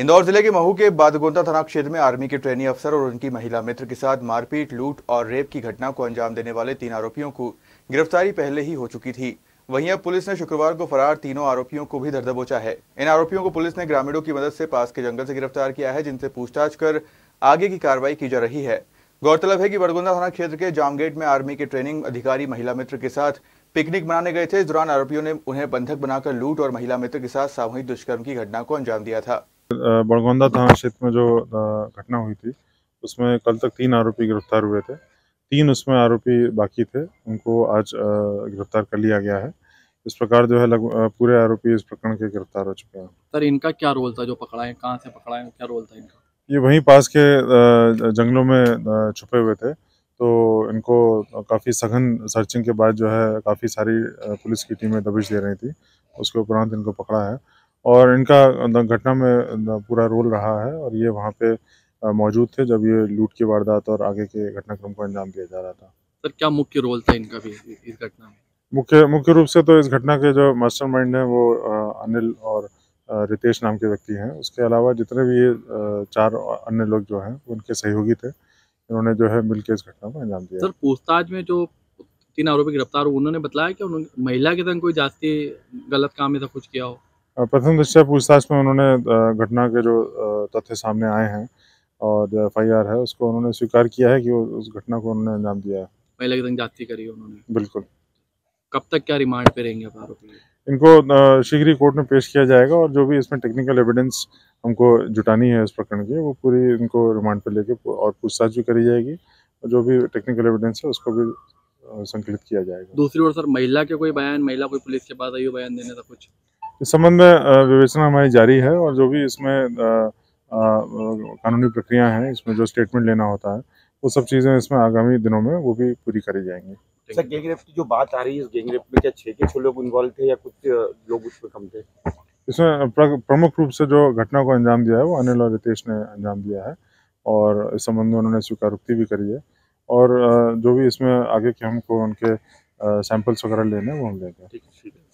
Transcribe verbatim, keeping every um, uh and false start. इंदौर जिले के महू के बादगोंडा थाना क्षेत्र में आर्मी के ट्रेनी अफसर और उनकी महिला मित्र के साथ मारपीट, लूट और रेप की घटना को अंजाम देने वाले तीन आरोपियों को गिरफ्तारी पहले ही हो चुकी थी। वहीं अब पुलिस ने शुक्रवार को फरार तीनों आरोपियों को भी धर दबोचा है। इन आरोपियों को पुलिस ने ग्रामीणों की मदद से पास के जंगल से गिरफ्तार किया है, जिनसे पूछताछ कर आगे की कार्रवाई की जा रही है। गौरतलब है कि बादगोंडा थाना क्षेत्र के जामगेट में आर्मी के ट्रेनिंग अधिकारी महिला मित्र के साथ पिकनिक मनाने गए थे। इस दौरान आरोपियों ने उन्हें बंधक बनाकर लूट और महिला मित्र के साथ सामूहिक दुष्कर्म की घटना को अंजाम दिया था। बादगोंडा थाना क्षेत्र में जो घटना हुई थी उसमें कल तक तीन आरोपी गिरफ्तार हुए थे। तीन उसमें आरोपी बाकी थे, उनको आज गिरफ्तार कर लिया गया है। इस प्रकार जो है लग, पूरे आरोपी इस प्रकरण के गिरफ्तार हो चुके हैं। सर, इनका क्या रोल था, जो पकड़ा है, कहाँ से पकड़ा है, क्या रोल था इनका? ये वहीं पास के जंगलों में छुपे हुए थे, तो इनको काफ़ी सघन सर्चिंग के बाद जो है काफ़ी सारी पुलिस की टीमें दबिश दे रही थी। उसके उपरांत इनको पकड़ा है और इनका घटना में पूरा रोल रहा है और ये वहाँ पे मौजूद थे जब ये लूट की वारदात और आगे के घटनाक्रम को अंजाम दिया जा रहा था। सर, क्या मुख्य रोल था इनका भी इस घटना में? मुख्य मुख्य रूप से तो इस घटना के जो मास्टरमाइंड हैं वो अनिल और रितेश नाम के व्यक्ति हैं। उसके अलावा जितने भी ये चार अन्य लोग जो हैं उनके सहयोगी थे, इन्होंने जो है मिलकर इस घटना को अंजाम दिया। सर, पूछताछ में जो तीन आरोपी गिरफ्तार हुए उन्होंने बताया कि उन्होंने महिला के संग कोई जाती गलत काम ऐसा कुछ किया हो? प्रथम दृष्टया पूछताछ में उन्होंने घटना के जो तथ्य सामने आए हैं और जो एफ आई आर है उसको उन्होंने स्वीकार किया है कि उस घटना को उन्होंने अंजाम दिया है। महिला के संग जाती करी है उन्होंने? बिल्कुल। कब तक क्या रिमांड पे रहेंगे आरोपी? इनको शीघ्र ही कोर्ट में पेश किया जाएगा और जो भी इसमें टेक्निकल एविडेंस हमको जुटानी है इस प्रकरण की वो पूरी इनको रिमांड पे लेके और पूछताछ भी करी जाएगी और जो भी टेक्निकल एविडेंस है उसको भी संकलित किया जाएगा। दूसरी ओर सर, महिला के कोई बयान, महिला कोई पुलिस के पास आई हो बयान देने का कुछ? इस संबंध में विवेचना हमारी जारी है और जो भी इसमें कानूनी प्रक्रिया है, इसमें जो स्टेटमेंट लेना होता है वो सब चीज़ें इसमें आगामी दिनों में वो भी पूरी करी जाएंगी। सर, गैंग रेप की जो बात आ रही है, इस गैंग रेप में क्या छः के छः लोग इन्वॉल्व थे या कुछ लोग उसमें कम थे? इसमें प्रमुख रूप से जो घटना को अंजाम दिया है वो अनिल और रितेश ने अंजाम दिया है और इस संबंध में उन्होंने स्वीकारोक्ति भी करी है और जो भी इसमें आगे के हमको उनके सैंपल्स वगैरह लेने वो हम लेंगे।